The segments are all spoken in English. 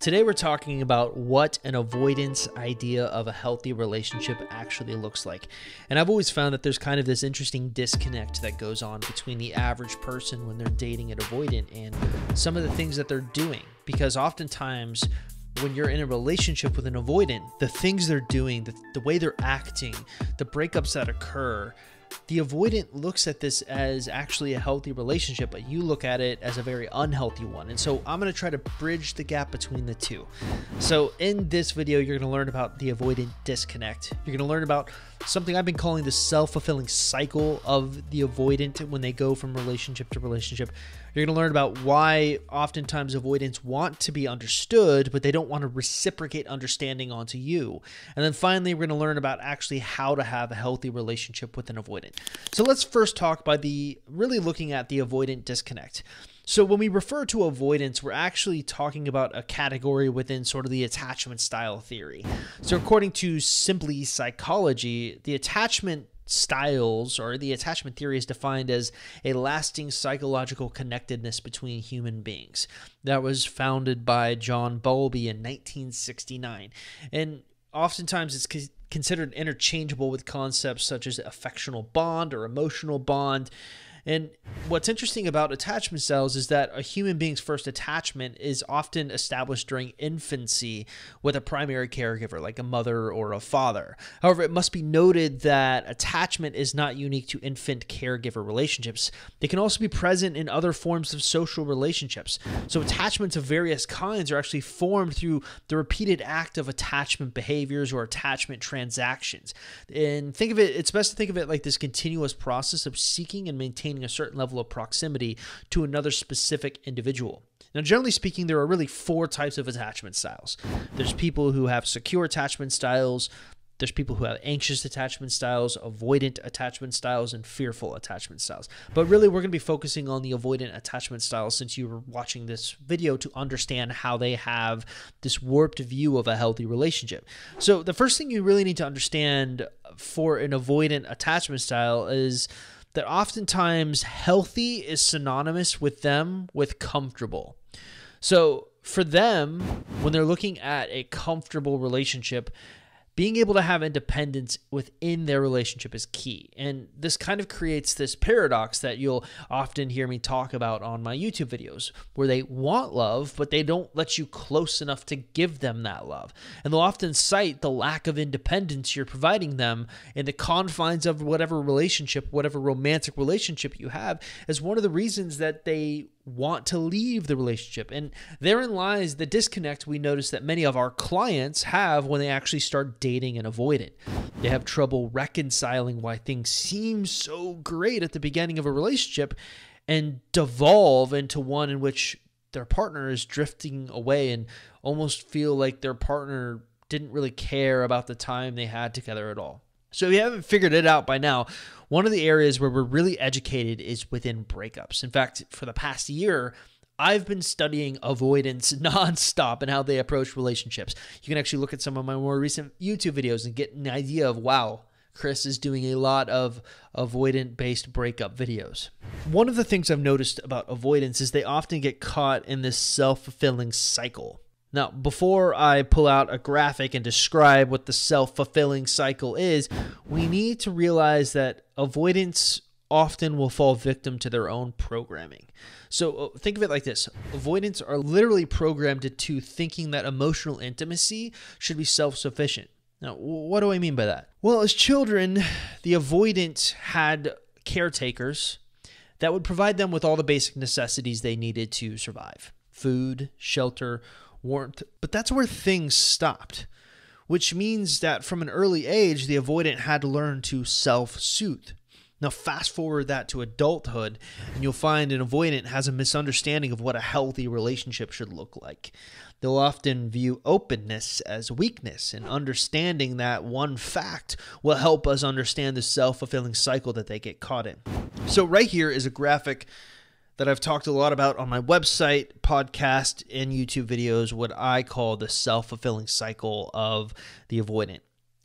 Today we're talking about what an avoidance idea of a healthy relationship actually looks like. And I've always found that there's kind of this interesting disconnect that goes on between the average person when they're dating an avoidant and some of the things that they're doing. Because oftentimes when you're in a relationship with an avoidant, the things they're doing, the way they're acting, the breakups that occur, the avoidant looks at this as actually a healthy relationship, but you look at it as a very unhealthy one. And so I'm going to try to bridge the gap between the two. So in this video, you're going to learn about the avoidant disconnect. You're going to learn about something I've been calling the self-fulfilling cycle of the avoidant when they go from relationship to relationship. You're going to learn about why oftentimes avoidants want to be understood, but they don't want to reciprocate understanding onto you. And then finally, we're going to learn about actually how to have a healthy relationship with an avoidant. So let's first talk by really looking at the avoidant disconnect. So when we refer to avoidance, we're actually talking about a category within sort of the attachment style theory. So according to Simply Psychology, the attachment styles or the attachment theory is defined as a lasting psychological connectedness between human beings. That was founded by John Bowlby in 1969. And oftentimes it's considered interchangeable with concepts such as affectional bond or emotional bond. And what's interesting about attachment styles is that a human being's first attachment is often established during infancy with a primary caregiver, like a mother or a father. However, it must be noted that attachment is not unique to infant caregiver relationships. They can also be present in other forms of social relationships. So attachments of various kinds are actually formed through the repeated act of attachment behaviors or attachment transactions. And think of it, it's best to think of it like this continuous process of seeking and maintaining a certain level of proximity to another specific individual. Now, generally speaking, there are really four types of attachment styles. There's people who have secure attachment styles, there's people who have anxious attachment styles, avoidant attachment styles, and fearful attachment styles. But really, we're going to be focusing on the avoidant attachment styles since you were watching this video to understand how they have this warped view of a healthy relationship. So the first thing you really need to understand for an avoidant attachment style is that oftentimes healthy is synonymous with them with comfortable. So for them, when they're looking at a comfortable relationship, being able to have independence within their relationship is key. And this kind of creates this paradox that you'll often hear me talk about on my YouTube videos, where they want love, but they don't let you close enough to give them that love. And they'll often cite the lack of independence you're providing them in the confines of whatever relationship, whatever romantic relationship you have, as one of the reasons that they want to leave the relationship. And therein lies the disconnect we notice that many of our clients have when they actually start dating and avoid it. They have trouble reconciling why things seem so great at the beginning of a relationship and devolve into one in which their partner is drifting away and almost feel like their partner didn't really care about the time they had together at all. So if you haven't figured it out by now, one of the areas where we're really educated is within breakups. In fact, for the past year, I've been studying avoidance nonstop and how they approach relationships. You can actually look at some of my more recent YouTube videos and get an idea of, wow, Chris is doing a lot of avoidant-based breakup videos. One of the things I've noticed about avoidance is they often get caught in this self-fulfilling cycle. Now, before I pull out a graphic and describe what the self-fulfilling cycle is, we need to realize that avoidance often will fall victim to their own programming. So think of it like this. Avoidants are literally programmed into thinking that emotional intimacy should be self-sufficient. Now, what do I mean by that? Well, as children, the avoidant had caretakers that would provide them with all the basic necessities they needed to survive. Food, shelter, warmth, but that's where things stopped, which means that from an early age, the avoidant had to learn to self-soothe. Now, fast forward that to adulthood, and you'll find an avoidant has a misunderstanding of what a healthy relationship should look like. They'll often view openness as weakness, and understanding that one fact will help us understand the self-fulfilling cycle that they get caught in. So right here is a graphic that I've talked a lot about on my website, podcast, and YouTube videos, what I call the self-fulfilling cycle of the avoidant.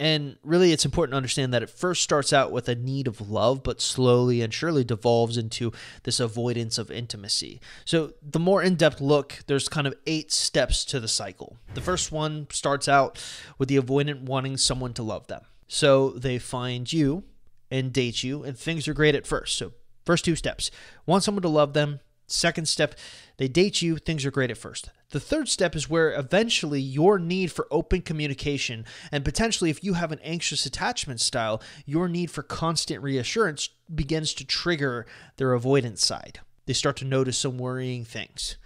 And really, it's important to understand that it first starts out with a need of love, but slowly and surely devolves into this avoidance of intimacy. So the more in-depth look, there's kind of 8 steps to the cycle. The first one starts out with the avoidant wanting someone to love them. So they find you and date you, and things are great at first. So first 2 steps, want someone to love them. Second step, they date you, things are great at first. The third step is where eventually your need for open communication, and potentially if you have an anxious attachment style, your need for constant reassurance begins to trigger their avoidance side. They start to notice some worrying things.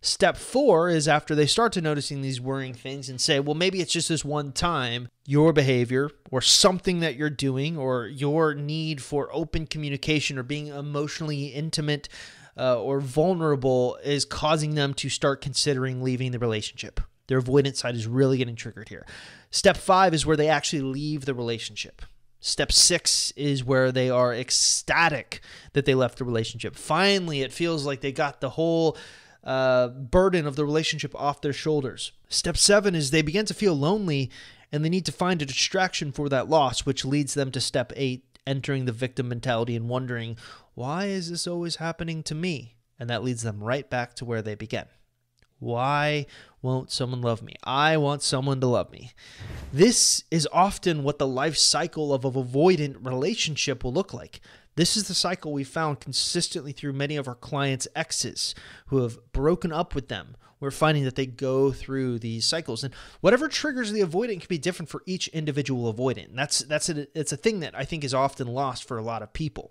Step 4 is after they start to noticing these worrying things and say, well, maybe it's just this one time, your behavior or something that you're doing or your need for open communication or being emotionally intimate or vulnerable is causing them to start considering leaving the relationship. Their avoidance side is really getting triggered here. Step 5 is where they actually leave the relationship. Step 6 is where they are ecstatic that they left the relationship. Finally, it feels like they got the whole burden of the relationship off their shoulders. Step 7 is they begin to feel lonely and they need to find a distraction for that loss, which leads them to step 8, entering the victim mentality and wondering, why is this always happening to me? And that leads them right back to where they began. Why won't someone love me? I want someone to love me. This is often what the life cycle of an avoidant relationship will look like. This is the cycle we found consistently through many of our clients' exes who have broken up with them. We're finding that they go through these cycles, and whatever triggers the avoidant can be different for each individual avoidant. And it's a thing that I think is often lost for a lot of people.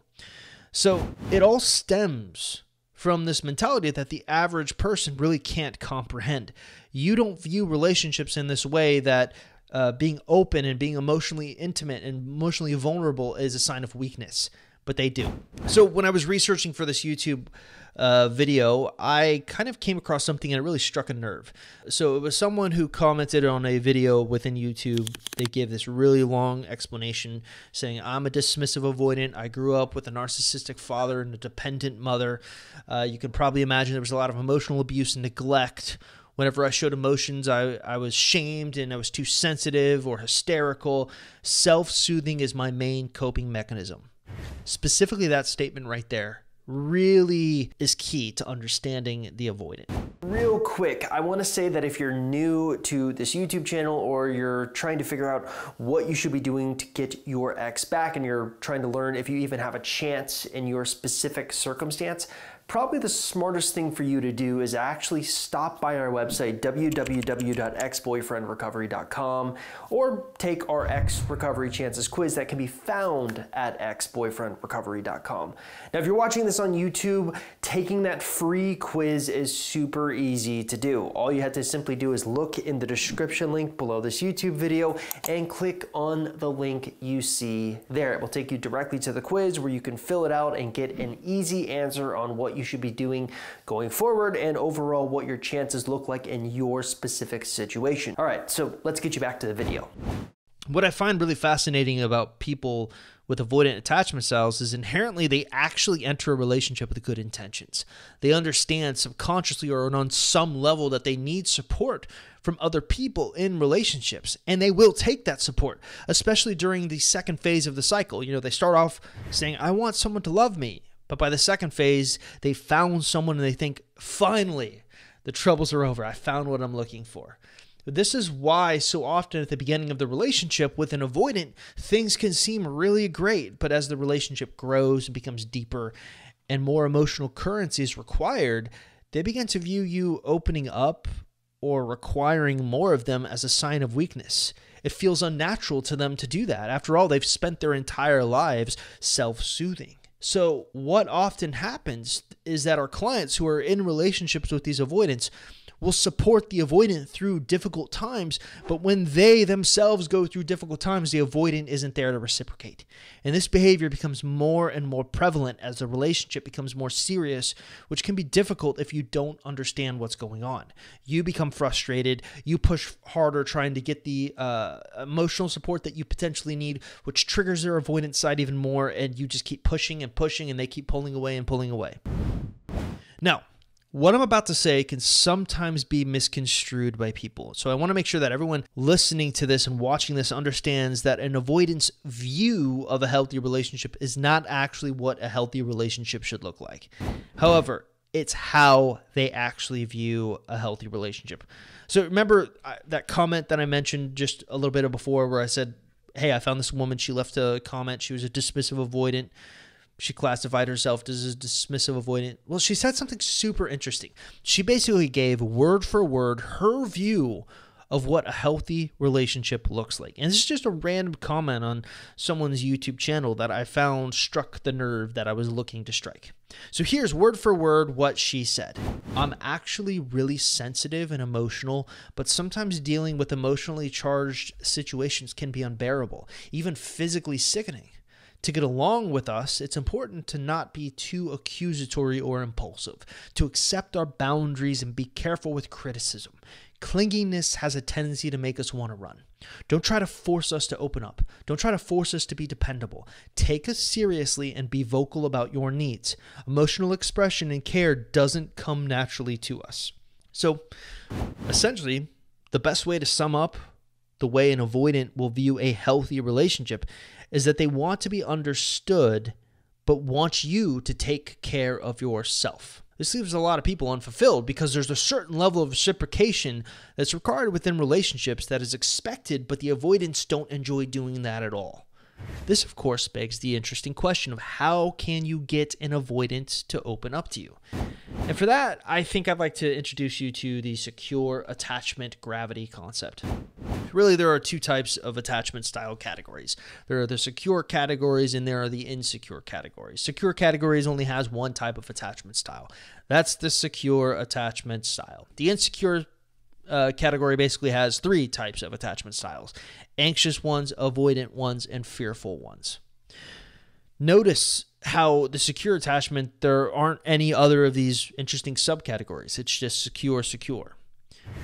So it all stems from this mentality that the average person really can't comprehend. You don't view relationships in this way that being open and being emotionally intimate and emotionally vulnerable is a sign of weakness. But they do. So when I was researching for this YouTube video, I kind of came across something and it really struck a nerve. So it was someone who commented on a video within YouTube. They gave this really long explanation saying, I'm a dismissive avoidant. I grew up with a narcissistic father and a dependent mother. You can probably imagine there was a lot of emotional abuse and neglect. Whenever I showed emotions, I was shamed and I was too sensitive or hysterical. Self-soothing is my main coping mechanism. Specifically, that statement right there really is key to understanding the avoidant. Real quick, I want to say that if you're new to this YouTube channel or you're trying to figure out what you should be doing to get your ex back and you're trying to learn if you even have a chance in your specific circumstance, probably the smartest thing for you to do is actually stop by our website, www.exboyfriendrecovery.com, or take our Ex Recovery Chances quiz that can be found at exboyfriendrecovery.com. Now, if you're watching this on YouTube, taking that free quiz is super easy to do. All you have to simply do is look in the description link below this YouTube video and click on the link you see there. It will take you directly to the quiz where you can fill it out and get an easy answer on what you should be doing going forward and overall what your chances look like in your specific situation. All right, so let's get you back to the video. What I find really fascinating about people with avoidant attachment styles is inherently they actually enter a relationship with good intentions. They understand subconsciously or on some level that they need support from other people in relationships, and they will take that support, especially during the second phase of the cycle. You know, they start off saying, I want someone to love me. But by the second phase, they found someone and they think, finally, the troubles are over. I found what I'm looking for. But this is why so often at the beginning of the relationship with an avoidant, things can seem really great. But as the relationship grows and becomes deeper and more emotional currency is required, they begin to view you opening up or requiring more of them as a sign of weakness. It feels unnatural to them to do that. After all, they've spent their entire lives self-soothing. So what often happens is that our clients who are in relationships with these avoidants will support the avoidant through difficult times, but when they themselves go through difficult times, the avoidant isn't there to reciprocate. And this behavior becomes more and more prevalent as the relationship becomes more serious, which can be difficult if you don't understand what's going on. You become frustrated, you push harder trying to get the emotional support that you potentially need, which triggers their avoidance side even more, and you just keep pushing and pushing, and they keep pulling away and pulling away. Now, What I'm about to say can sometimes be misconstrued by people. So I want to make sure that everyone listening to this and watching this understands that an avoidance view of a healthy relationship is not actually what a healthy relationship should look like. However, it's how they actually view a healthy relationship. So remember that comment that I mentioned just a little bit before where I said, hey, I found this woman. She left a comment. She was a dismissive avoidant. She classified herself as a dismissive avoidant. Well, she said something super interesting. She basically gave word for word her view of what a healthy relationship looks like. And this is just a random comment on someone's YouTube channel that I found struck the nerve that I was looking to strike. So here's word for word what she said. I'm actually really sensitive and emotional, but sometimes dealing with emotionally charged situations can be unbearable, even physically sickening. To get along with us, it's important to not be too accusatory or impulsive, to accept our boundaries and be careful with criticism. Clinginess has a tendency to make us want to run. Don't try to force us to open up. Don't try to force us to be dependable. Take us seriously and be vocal about your needs. Emotional expression and care doesn't come naturally to us. So, essentially, the best way to sum up the way an avoidant will view a healthy relationship is that they want to be understood, but want you to take care of yourself. This leaves a lot of people unfulfilled because there's a certain level of reciprocation that's required within relationships that is expected, but the avoidants don't enjoy doing that at all. This, of course, begs the interesting question of how can you get an avoidant to open up to you? And for that, I think I'd like to introduce you to the secure attachment gravity concept. Really, there are two types of attachment style categories. There are the secure categories and there are the insecure categories. Secure categories only has one type of attachment style. That's the secure attachment style. The insecure category basically has three types of attachment styles: anxious ones, avoidant ones, and fearful ones. Notice how the secure attachment, there aren't any other of these interesting subcategories. It's just secure.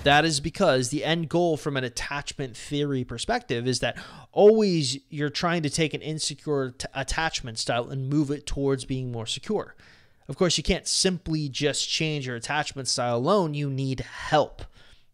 That is because the end goal from an attachment theory perspective is that always you're trying to take an insecure attachment style and move it towards being more secure. Of course, you can't simply just change your attachment style alone. You need help.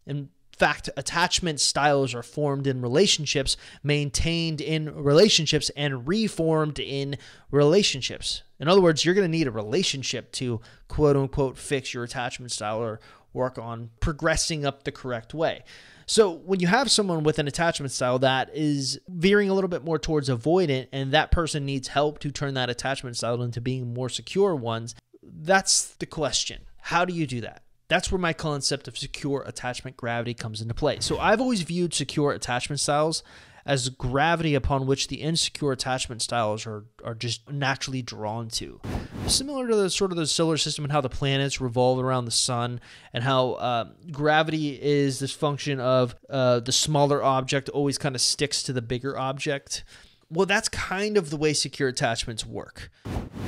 In fact, attachment styles are formed in relationships, maintained in relationships, and reformed in relationships. In other words, you're going to need a relationship to quote-unquote fix your attachment style or work on progressing up the correct way. So when you have someone with an attachment style that is veering a little bit more towards avoidant and that person needs help to turn that attachment style into being more secure ones, that's the question. How do you do that? That's where my concept of secure attachment gravity comes into play. So I've always viewed secure attachment styles as gravity upon which the insecure attachment styles are just naturally drawn to. Similar to the sort of the solar system and how the planets revolve around the sun and how gravity is this function of the smaller object always kind of sticks to the bigger object. Well, that's kind of the way secure attachments work.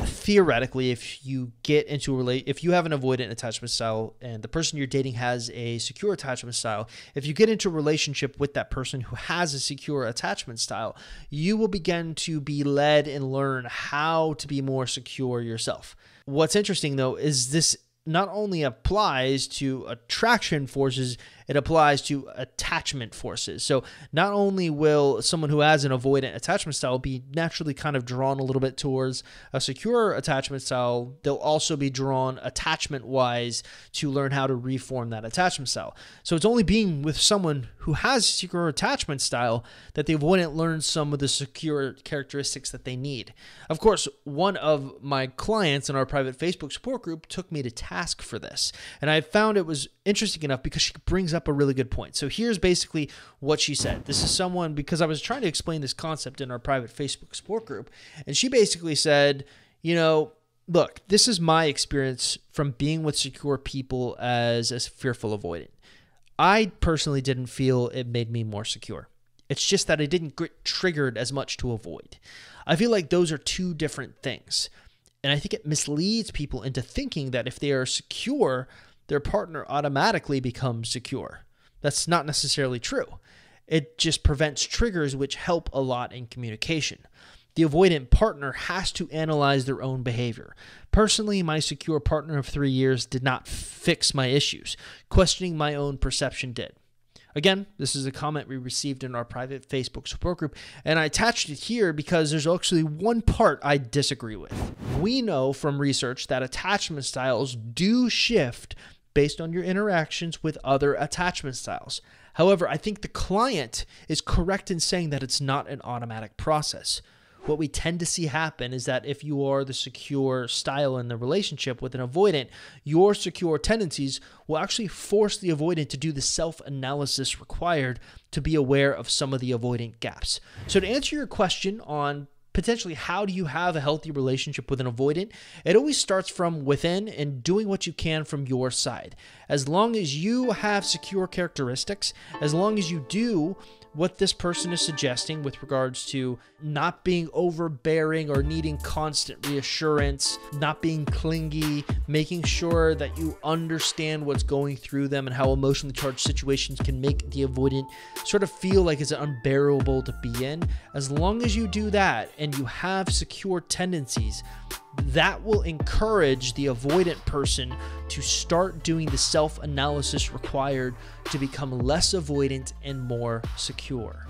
Theoretically, if you get into a if you have an avoidant attachment style and the person you're dating has a secure attachment style, if you get into a relationship with that person who has a secure attachment style, you will begin to be led and learn how to be more secure yourself. What's interesting though is this not only applies to attraction forces, it applies to attachment forces. So not only will someone who has an avoidant attachment style be naturally kind of drawn a little bit towards a secure attachment style, they'll also be drawn attachment-wise to learn how to reform that attachment style. So it's only being with someone who has a secure attachment style that the avoidant learns some of the secure characteristics that they need. Of course, one of my clients in our private Facebook support group took me to task for this. And I found it was interesting enough because she brings up a really good point. So here's basically what she said. This is someone, because I was trying to explain this concept in our private Facebook support group, and she basically said, you know, look, this is my experience from being with secure people as a fearful avoidant. I personally didn't feel it made me more secure. It's just that I didn't get triggered as much to avoid. I feel like those are two different things. And I think it misleads people into thinking that if they are secure, their partner automatically becomes secure. That's not necessarily true. It just prevents triggers, which help a lot in communication. The avoidant partner has to analyze their own behavior. Personally, my secure partner of 3 years did not fix my issues. Questioning my own perception did. Again, this is a comment we received in our private Facebook support group, and I attached it here because there's actually one part I disagree with. We know from research that attachment styles do shift based on your interactions with other attachment styles. However, I think the client is correct in saying that it's not an automatic process. What we tend to see happen is that if you are the secure style in the relationship with an avoidant, your secure tendencies will actually force the avoidant to do the self-analysis required to be aware of some of the avoidant gaps. So to answer your question on potentially how do you have a healthy relationship with an avoidant, it always starts from within and doing what you can from your side. As long as you have secure characteristics, as long as you do what this person is suggesting with regards to not being overbearing or needing constant reassurance, not being clingy, making sure that you understand what's going through them and how emotionally charged situations can make the avoidant sort of feel like it's unbearable to be in. As long as you do that and you have secure tendencies, that will encourage the avoidant person to start doing the self-analysis required to become less avoidant and more secure.